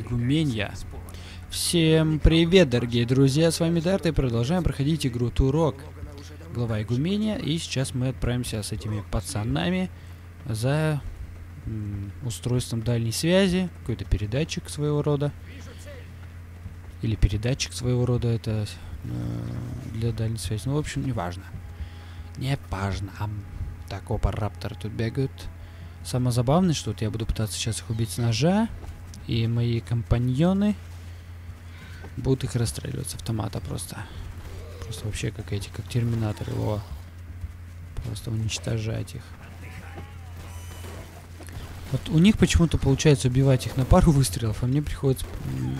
Игуменья. Всем привет, дорогие друзья, с вами Дарт, и продолжаем проходить игру Турок. Глава Игуменья, и сейчас мы отправимся с этими пацанами за устройством дальней связи, какой-то передатчик своего рода. Или передатчик своего рода, это для дальней связи, ну в общем, неважно. Не важно. Так, опа, рапторы тут бегают. Самое забавное, что вот я буду пытаться сейчас их убить с ножа, и мои компаньоны будут их расстреливать с автомата просто. Просто вообще как эти, как терминаторы. О. Просто уничтожать их. Вот у них почему-то получается убивать их на пару выстрелов, а мне приходится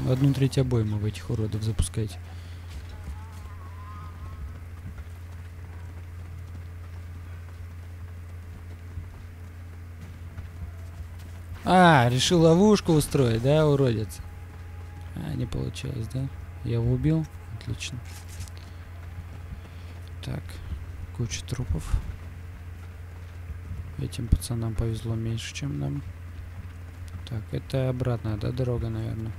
1/3 обоймы в этих уродов запускать. А, решил ловушку устроить, да, уродец? А, не получилось, да? Я его убил? Отлично. Так, куча трупов. Этим пацанам повезло меньше, чем нам. Так, это обратная, да, дорога, наверное.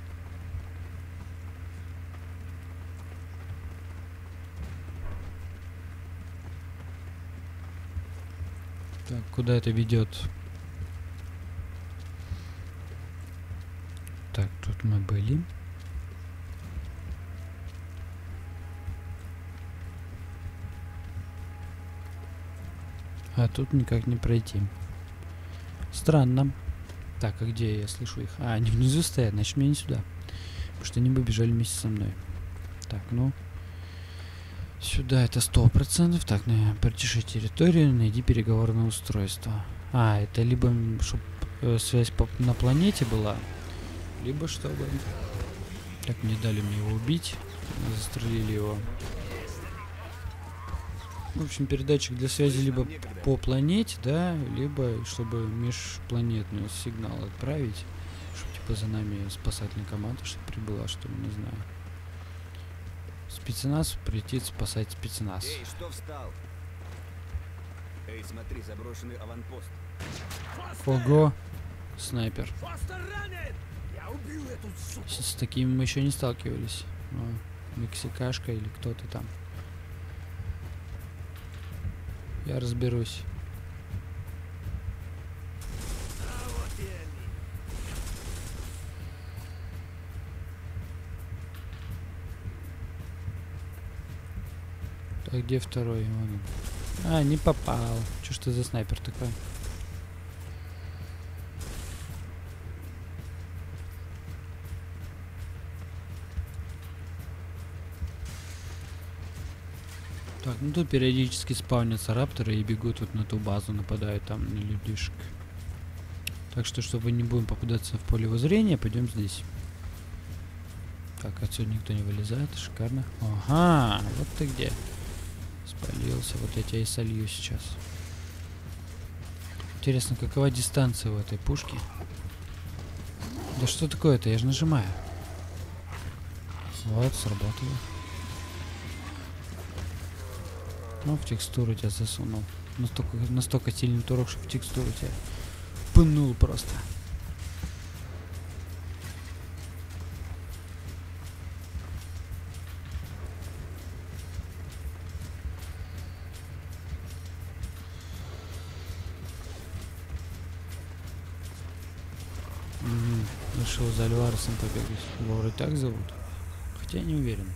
Так, куда это ведет? Так, тут мы были. А тут никак не пройти. Странно. Так, а где я слышу их? А, они внизу стоят, значит мне не сюда. Потому что они бы бежали вместе со мной. Так, ну. Сюда это 100%. Так, прочеши территорию, найди переговорное устройство. А, это либо чтобы связь на планете была, либо чтобы... Так, не дали мне его убить. Застрелили его. В общем, передатчик для связи либо по планете, да, либо чтобы межпланетный сигнал отправить. Чтобы, типа, за нами спасательная команда, чтобы прибыла, что ли, не знаю. Спецназ прилетит спасать спецназ. Эй, что встал? Эй, смотри, заброшенный аванпост. Ого, снайпер. С такими мы еще не сталкивались. О, мексикашка или кто-то там. Я разберусь. Так, где второй? Вон. А, не попал. Чё ж ты за снайпер такой? Так, ну тут периодически спавнятся рапторы и бегут вот на ту базу, нападают там на людишек. Так что, чтобы не будем попадаться в поле его зрения, пойдем здесь. Так, отсюда никто не вылезает, шикарно. Ага, вот ты где. Спалился, вот я тебя и солью сейчас. Интересно, какова дистанция у этой пушки? Да что такое-то, я же нажимаю. Вот, сработало. Ну, в текстуру тебя засунул. Настолько сильный турок, что в текстуру тебя пынул просто. Решил за Альваресом побегать. Его вроде так зовут. Хотя я не уверен.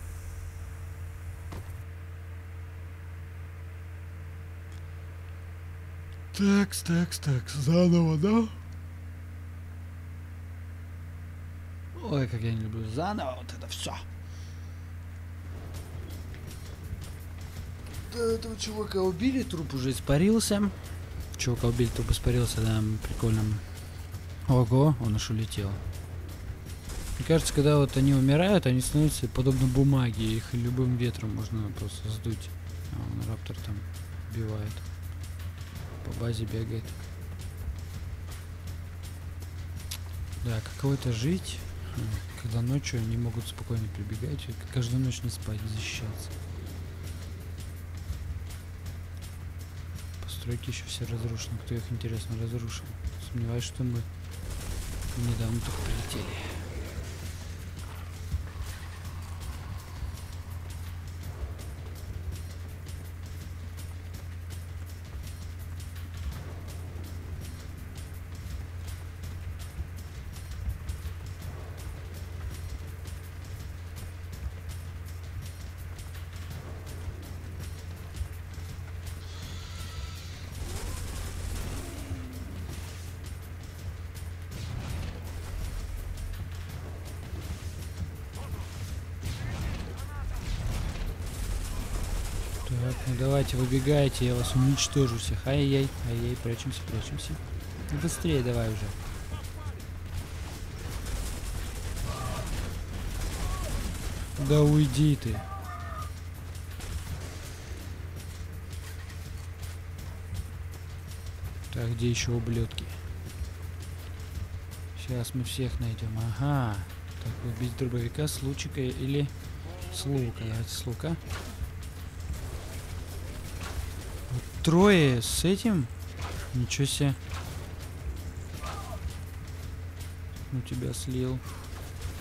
Так, заново, да? Ой, как я не люблю заново, вот это все. Да, этого чувака убили, труп уже испарился. Чувака убили, труп испарился, да, прикольно. Ого, он аж улетел. Мне кажется, когда вот они умирают, они становятся подобно бумаге, их любым ветром можно просто сдуть. А он раптор там убивает. По базе бегает. Да, каково-то жить, когда ночью они могут спокойно прибегать, и каждую ночь не спать, защищаться. Постройки еще все разрушены. Кто их, интересно, разрушил? Сомневаюсь, что мы недавно только прилетели. Так, ну давайте, выбегайте, я вас уничтожу всех. Ай-яй, ай-яй, прячемся, прячемся. Ну быстрее давай уже. Да уйди ты. Так, где еще ублюдки? Сейчас мы всех найдем. Ага. Так, убить дробовика с лучика или с лука. Давайте с лука. Вот трое с этим? Ничего себе. Ну тебя слил.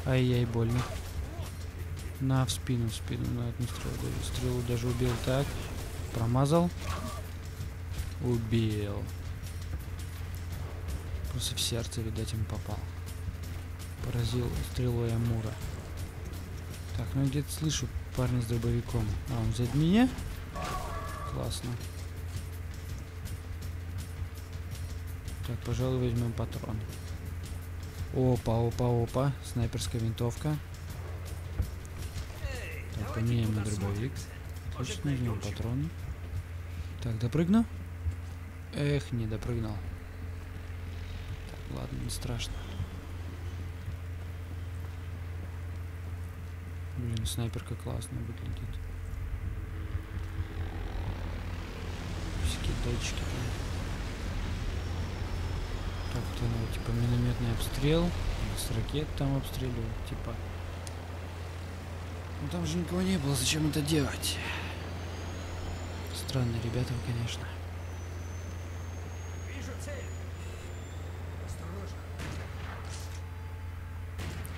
Ай-яй, больно. На, в спину, на одну стрелу. Стрелу даже убил. Так, промазал. Убил. Просто в сердце, видать, им попал. Поразил стрелой Амура. Так, ну где-то слышу парня с дробовиком. А, он сзади меня? Классно. Так, пожалуй, возьмем патрон. Опа, опа, опа. Снайперская винтовка. Так, поменяем на дробовик. Хочет, возьмем патроны. Так, допрыгну? Эх, не допрыгнул. Так, ладно, не страшно. Блин, снайперка классно выглядит. Всякие датчики. Так, то ну, типа минометный обстрел. С ракет там обстреливают, типа. Ну там же никого не было, зачем это делать? Странные ребята, конечно.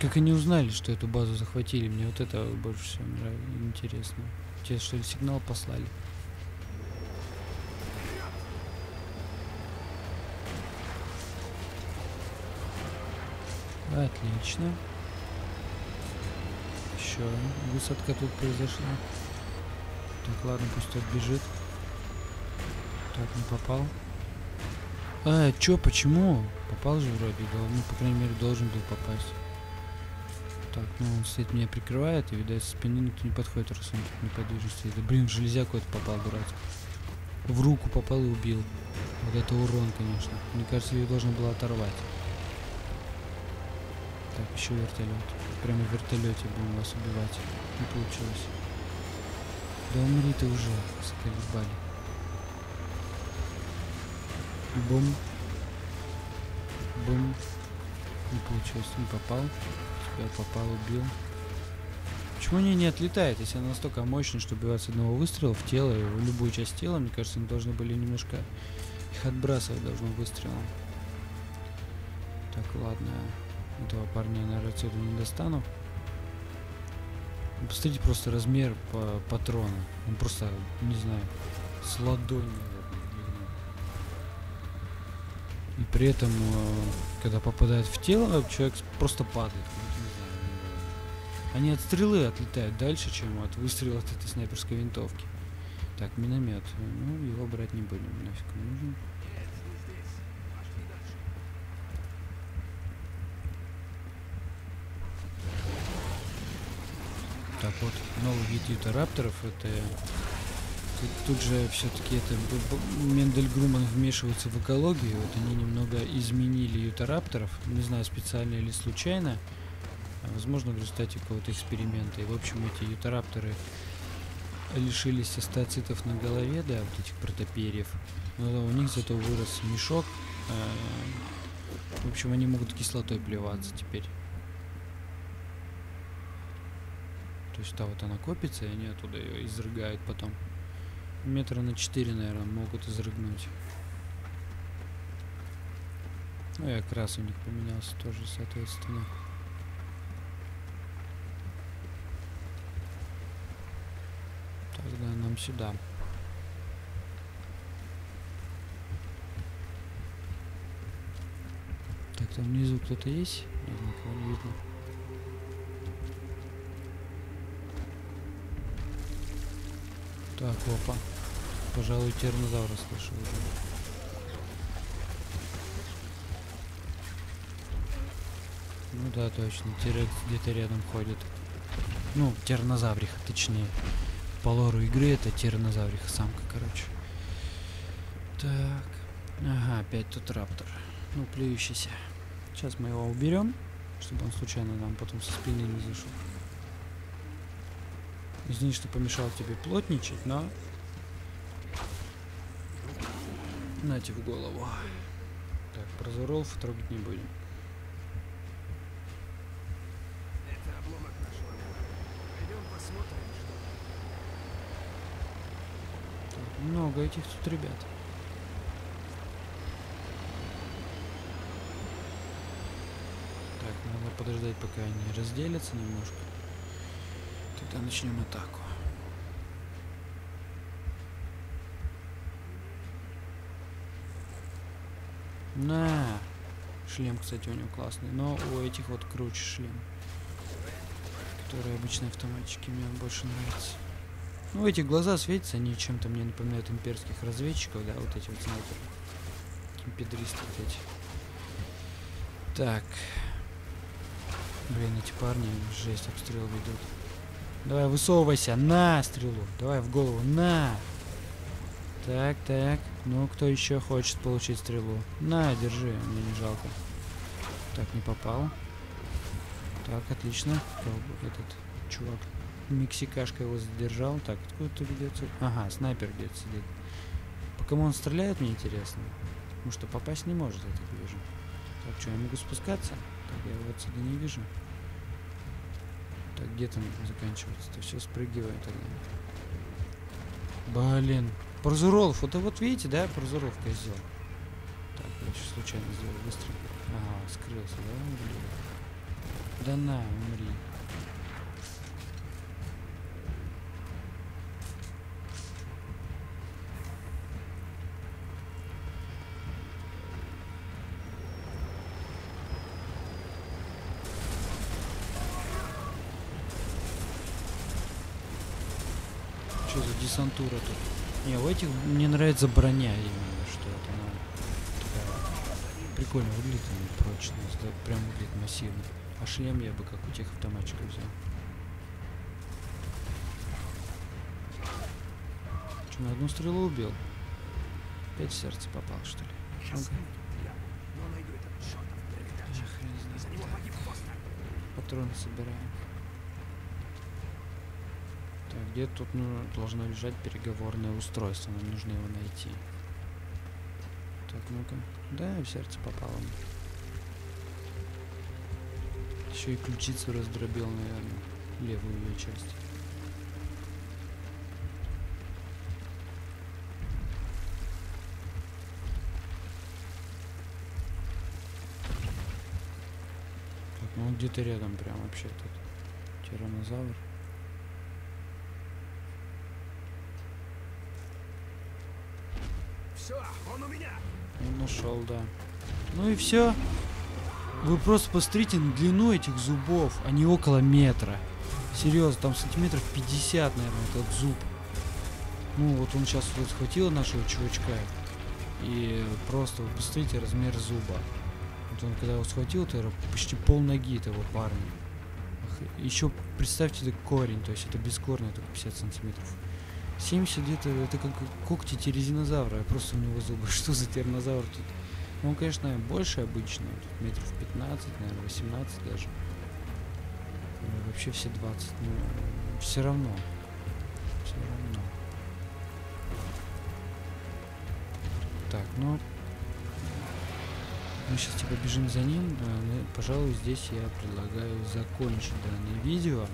Как они узнали, что эту базу захватили? Мне вот это больше всего нравится, интересно. Те, что ли, сигнал послали? Отлично. Еще высадка тут произошла. Так, ладно, пусть отбежит. Так, не попал. А, чё, почему? Попал же вроде, ну, по крайней мере, должен был попасть. Так, ну он стоит, меня прикрывает, и, видать, с спины никто не подходит, раз он тут неподвижно стоит. Да, блин, в железяку это попал, дурак. В руку попал и убил. Вот это урон, конечно. Мне кажется, ее должно было оторвать. Так, еще вертолет. Прямо в вертолете будем вас убивать. Не получилось. Да умри ты уже, заколебали. Бум. Бум. Не получилось, не попал. Я попал, убил. Почему они не отлетают, если она настолько мощная, что убивать с одного выстрела в тело, в любую часть тела? Мне кажется, они должны были немножко их отбрасывать должно выстрелом. Так, ладно. Этого парня я, наверное, отсюда не достану. Посмотрите просто размер патрона. Он просто, не знаю, с ладонью. И при этом, когда попадает в тело, человек просто падает. Они от стрелы отлетают дальше, чем от выстрела от этой снайперской винтовки. Так, миномет. Ну, его брать не будем. Нафиг нужен. Так, вот новый вид ютарапторов. Это... Тут же все-таки это Мендель Грумман вмешивается в экологию. Вот они немного изменили ютарапторов. Не знаю, специально или случайно. Возможно, в результате какого-то эксперимента. И, в общем, эти ютарапторы лишились остеоцитов на голове, да, вот этих протоперьев. Но у них зато вырос мешок. В общем, они могут кислотой плеваться теперь. То есть, та вот она копится, и они оттуда ее изрыгают потом. Метра на 4, наверное, могут изрыгнуть. Ну и окрас у них поменялся тоже, соответственно. Тогда нам сюда. Так, там внизу кто-то есть? Нет, никого не видно. Так, опа. Пожалуй, тираннозавра слышу уже. Ну да, точно. Тирекс где-то рядом ходит. Ну, тираннозавриха, точнее. по лору игры это тираннозавриха, самка, короче. Так. Ага, опять тут раптор. Ну, плюющийся. Сейчас мы его уберем, чтобы он случайно нам потом со спины не зашел. Извини, что помешал тебе плотничать, но... На тебе в голову. Так, прозоролов трогать не будем. Это обломок нашего. Пойдем посмотрим, что... Так, много этих тут ребят. Так, надо подождать, пока они разделятся немножко. Тогда начнем атаку. На! Шлем, кстати, у него классный. Но у этих вот круче шлем. Которые обычные автоматчики. Мне он больше нравится. Ну, эти глаза светятся. Они чем-то мне напоминают имперских разведчиков. Да, вот эти вот снайперы. Кимпедристы вот эти. Так. Блин, эти парни жесть, обстрел ведут. Давай, высовывайся. На стрелу. Давай в голову. На! Так, так. Ну, кто еще хочет получить стрелу? На, держи, мне не жалко. Так, не попал. Так, отлично. Этот чувак мексикашка его задержал. Так, откуда-то ведется. Ага, снайпер где-то сидит. По кому он стреляет, мне интересно. Потому что попасть не может, я так вижу. Так, что, я могу спускаться? Так, я его отсюда не вижу. Так, где там заканчивается? То все спрыгиваю тогда. Блин. Прозуролов, вот видите, да, прозуровка сделал. Так, я сейчас случайно сделал быстро. Ага, скрылся, да, умри. Да на, умри. Что за десантура тут? Не, у этих мне нравится броня именно, что это она такая прикольно выглядит, прочность, да, прям выглядит массивно. А шлем я бы как у тех автоматчиков взял. Что, на одну стрелу убил? Опять в сердце попал, что ли? Патроны собираем. Где тут должно лежать переговорное устройство? Нам нужно его найти. Так, ну-ка. Да, в сердце попало. Еще и ключицу раздробил, наверное, левую ее часть. Так, ну он где-то рядом прям вообще тут. Тираннозавр. Он нашел, да. Ну и все. Вы просто посмотрите на длину этих зубов. Они около метра. Серьезно, там сантиметров 50, наверное, этот зуб. Ну вот он сейчас вот схватил нашего чувачка. И просто вы посмотрите размер зуба. Вот он когда его схватил, это почти полноги этого парня. Еще представьте, это корень. То есть это бескорный, только 50 сантиметров. 70 где-то, это как когти тираннозавра, просто у него зубы. Что за тираннозавр тут? Ну, он, конечно, больше обычного, тут метров 15, наверное, 18 даже. Ну, вообще все 20, но все равно. Все равно. Так, ну... Мы сейчас типа бежим за ним, пожалуй, здесь я предлагаю закончить данное видео.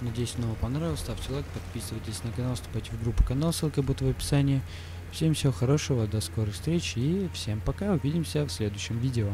Надеюсь, вам понравилось. Ставьте лайк, подписывайтесь на канал, вступайте в группу канала, ссылка будет в описании. Всем всего хорошего, до скорых встреч и всем пока, увидимся в следующем видео.